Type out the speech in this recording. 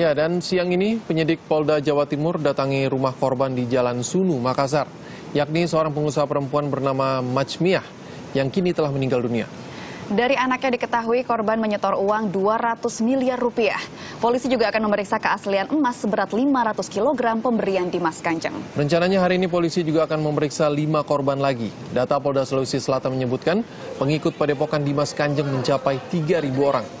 Ya, dan siang ini penyidik Polda Jawa Timur datangi rumah korban di Jalan Sunu, Makassar, yakni seorang pengusaha perempuan bernama Majmiah yang kini telah meninggal dunia. Dari anaknya diketahui korban menyetor uang 200 miliar rupiah. Polisi juga akan memeriksa keaslian emas seberat 500 kg pemberian Dimas Kanjeng. Rencananya hari ini polisi juga akan memeriksa 5 korban lagi. Data Polda Sulawesi Selatan menyebutkan pengikut padepokan Dimas Kanjeng mencapai 3.000 orang.